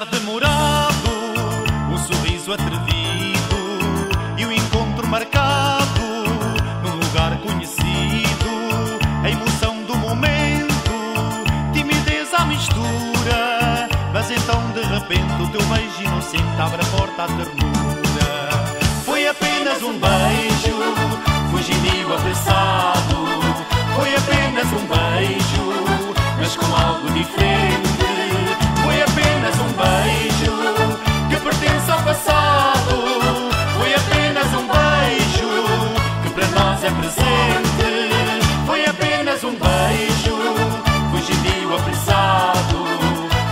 olhar demorado, o sorriso atrevido e o encontro marcado num lugar conhecido. A emoção do momento, timidez à mistura, mas então de repente o teu beijo inocente abre a porta à ternura. Foi apenas um beijo, fugidio apressado. Foi apenas um beijo, mas com algo diferente. Foi apenas um beijo que pertence ao passado. Foi apenas um beijo que para nós é presente. Foi apenas um beijo, fugidio apressado.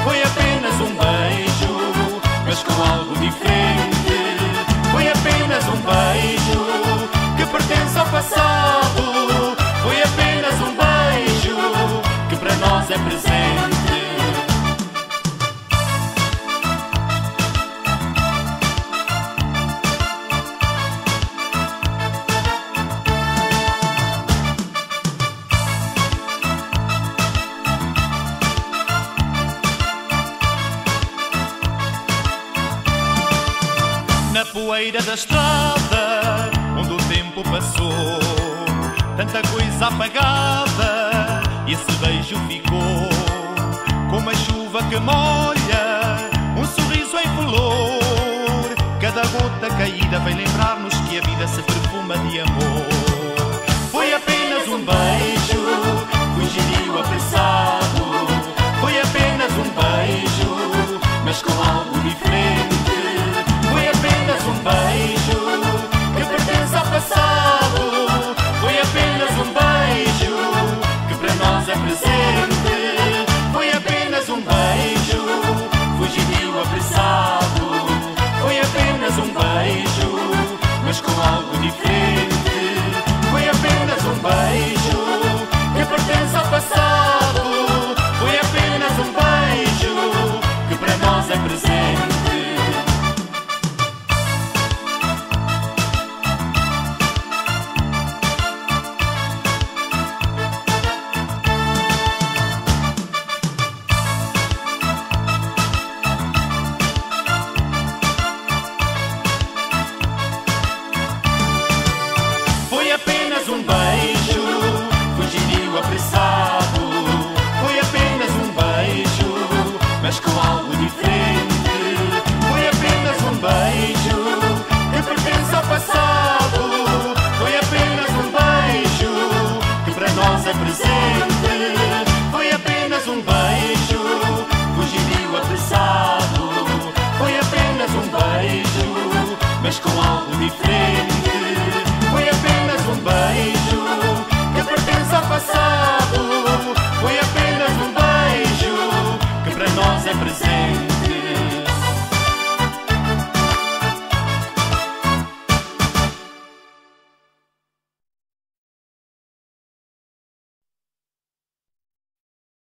Foi apenas um beijo, mas com algo diferente. Foi apenas um beijo que pertence ao passado. Foi apenas um beijo que para nós é presente. Poeira da estrada, onde o tempo passou, tanta coisa apagada, e esse beijo ficou como a chuva que molha, um sorriso em flor. Cada gota caída vem lembrar-nos que a vida se perfuma de amor. Foi apenas um beijo, fugidio apressado. Foi apenas um beijo, mas com algo diferente. Foi apenas um beijo que pertence ao passado. Foi apenas um beijo que para nós é presente. Foi apenas um beijo, fugidio apressado. Foi apenas um beijo, mas com algo diferente. Foi apenas um beijo que pertence ao passado. Foi apenas um beijo que para nós é presente. Foi apenas um beijo que pertence ao passado.